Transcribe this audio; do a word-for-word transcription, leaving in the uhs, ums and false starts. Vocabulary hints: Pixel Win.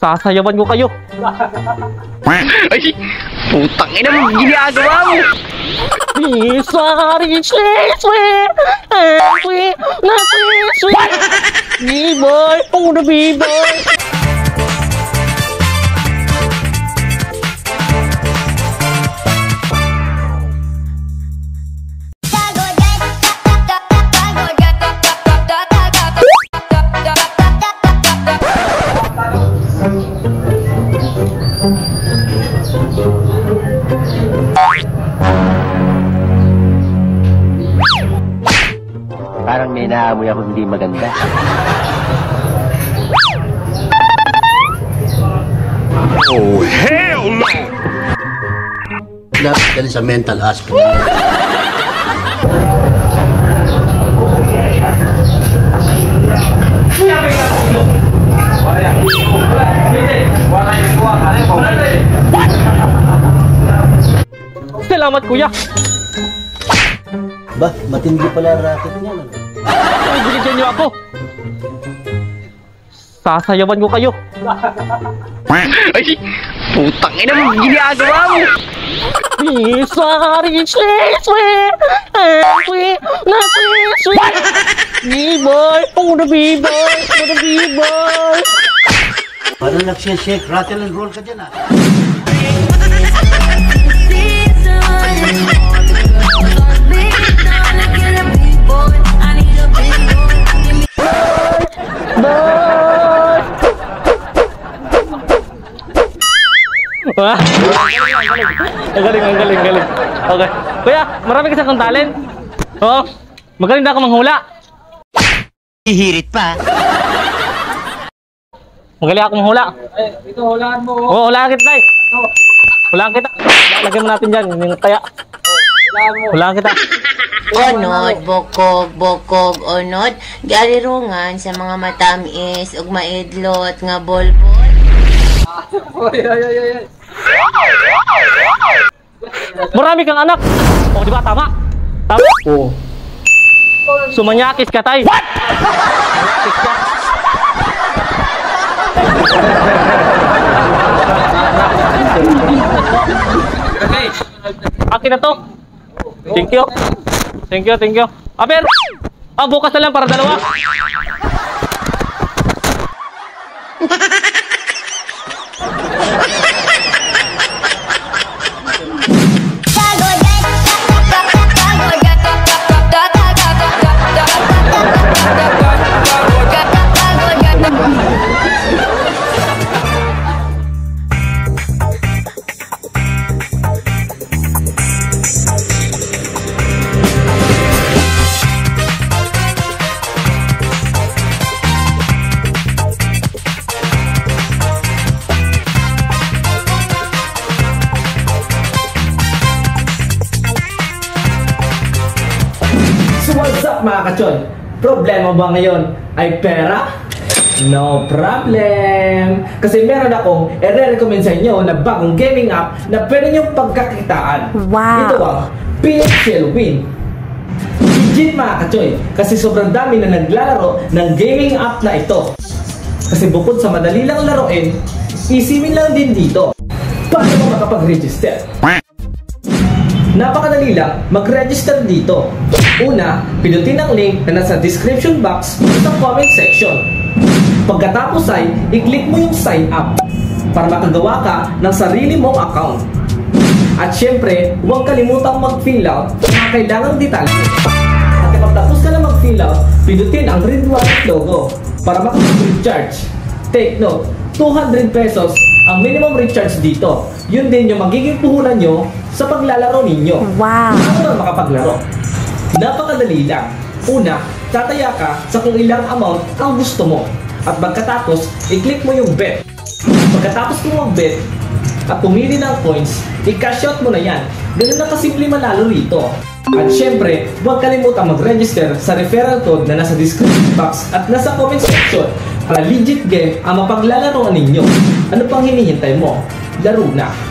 Sasayawan ko kayo. Ay, putang ina mo, ginagawa mo. Sorry, B-boy, puro B-boy. Parang may naamoy ako hindi maganda. Oh, hell no! Dapat ka rin sa mental hospital. Salamat, kuya! Bah, matindi pala racket niya. Ay, binigyan niyo ako! Sasayawan ko kayo! Ay, putang ina mo, ginagawa mo! Sorry, please, please! Please, please! B-boy, puro B-boy, puro B-boy! Parang nagsishake, rattle and roll ka dyan ah! Wah, galing, galing, galing. Okay, kuya, marami kasi akong talent. Oh, magaling na ako manghula. Hihirit pa. Magaling ako manghula. Eh, ito hulaan mo. Oo, hulaan kita, Nay. Hulaan kita. Lagyan mo natin dyan, yung taya. Hulaan mo. Hulaan kita. Onod, bokog, bokog, onod. Galirungan sa mga matamis, ug maidlot nga bolbol. Oy, oy, oy, oy. Marami kang anak. Oh, di ba tama? Tama. Oh. Sumanyakis ka, tay. What? Sumanyakis ka. Okay. Akin na to. Thank you. Thank you, thank you. Aber. Ah, bukas na lang para dalawa. What's up mga kachon? Problema ba ngayon ay pera? No problem! Kasi meron akong i-recommend sa inyo na bagong gaming app na pwede niyong pagkakitaan. Wow! Ito ang Pixel Win. Legit mga kachon, kasi sobrang dami na naglalaro ng gaming app na ito. Kasi bukod sa madali lang laruin, isipin lang din dito. Paano mo makapag-register? Napakadali lang mag-register dito. Una, pindutin ang link na nasa description box sa comment section. Pagkatapos ay, i-click mo yung sign up para makagawa ka ng sarili mong account. At syempre, huwag kalimutang mag-fill out na kailangang detalye. At kapag tapos ka na mag-fill out, pindutin ang red wallet logo para makapag-recharge. Take note, two hundred pesos ang minimum recharge dito. Yun din yung magiging puhunan nyo sa paglalaro ninyo. Wow! Ano na makapaglaro? Napakadali lang. Una, tataya ka sa kung ilang amount ang gusto mo. At pagkatapos, i-click mo yung bet. Pagkatapos mo mag-bet at pumili ng coins, i-cash out mo na yan. Ganun na kasimple manalo rito. At syempre, huwag kalimutang mag-register sa referral code na nasa description box at nasa comment section para legit game ang mapaglalaro ninyo. Ano pang hinihintay mo? Laro na!